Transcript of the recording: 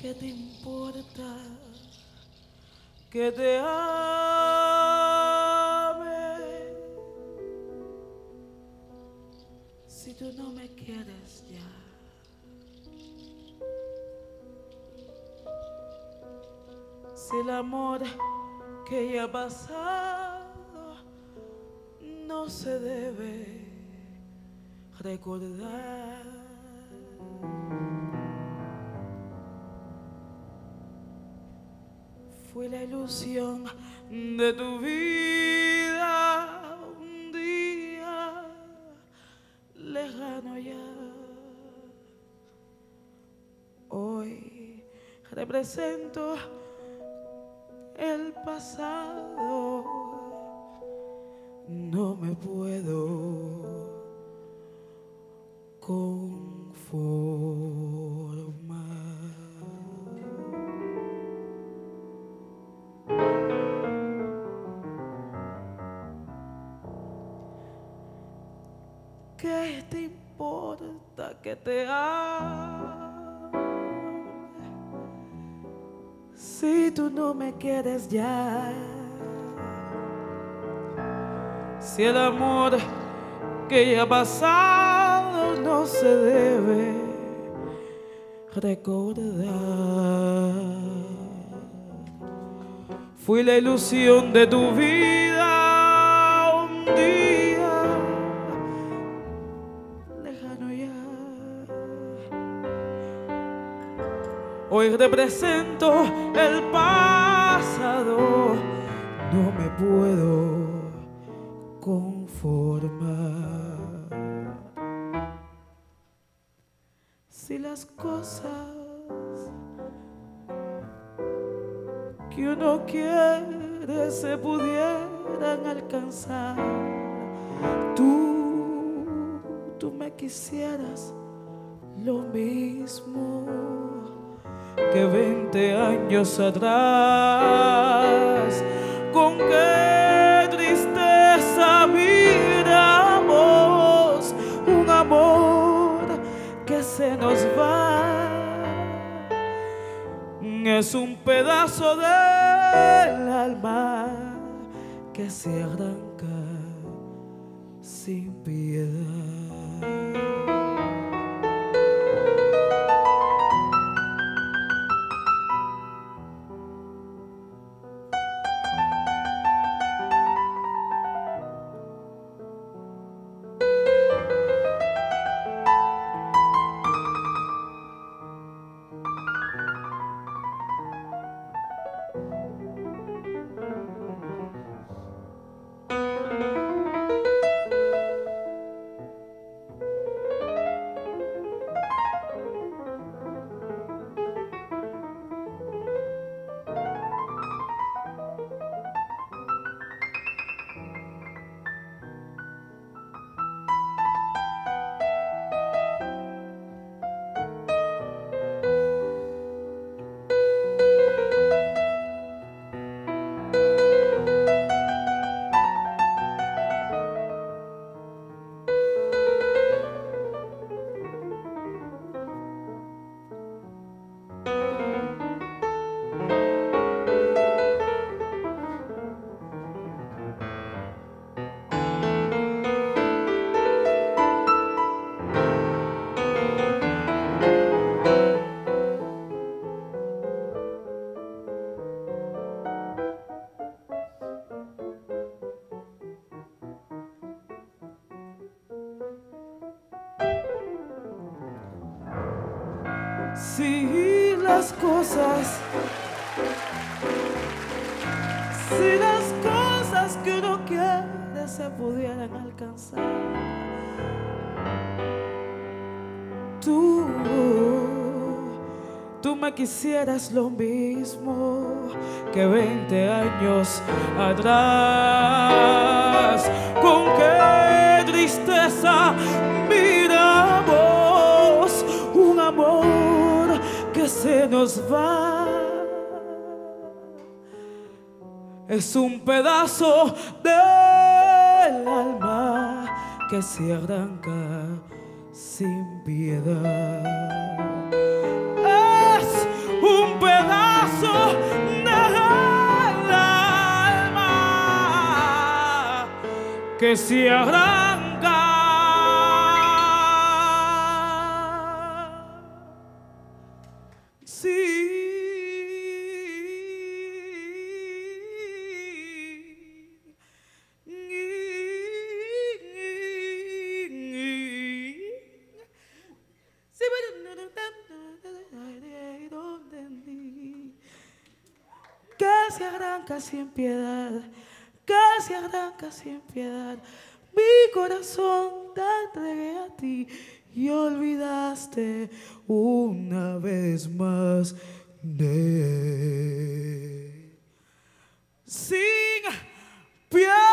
¿Qué te importa que te ame si tú no me quieres ya? Si el amor que ya ha pasado no se debe recordar. Fui la ilusión de tu vida un día lejano ya. Hoy represento el pasado, no me puedo conformar. ¿Qué te importa que te ame si tú no me quieres ya? Si el amor que ya ha pasado no se debe recordar. Fui la ilusión de tu vida un día lejano ya. Hoy represento el pasado, no me puedo conformar. Si las cosas que uno quiere se pudieran alcanzar, tú me quisieras lo mismo que 20 años atrás. Con qué tristeza miramos un amor que se nos va. Es un pedazo del alma que se arranca sin piedad. Si las cosas que uno quiere se pudieran alcanzar, tú me quisieras lo mismo que 20 años atrás. Con qué tristeza miramos un amor que se nos va. Es un pedazo del alma que se arranca sin piedad. Es un que se arranca. Sí. Que se arranca sin piedad, que se arranca sin piedad. Mi corazón te entregué a ti y olvidaste una vez más de sin piedad.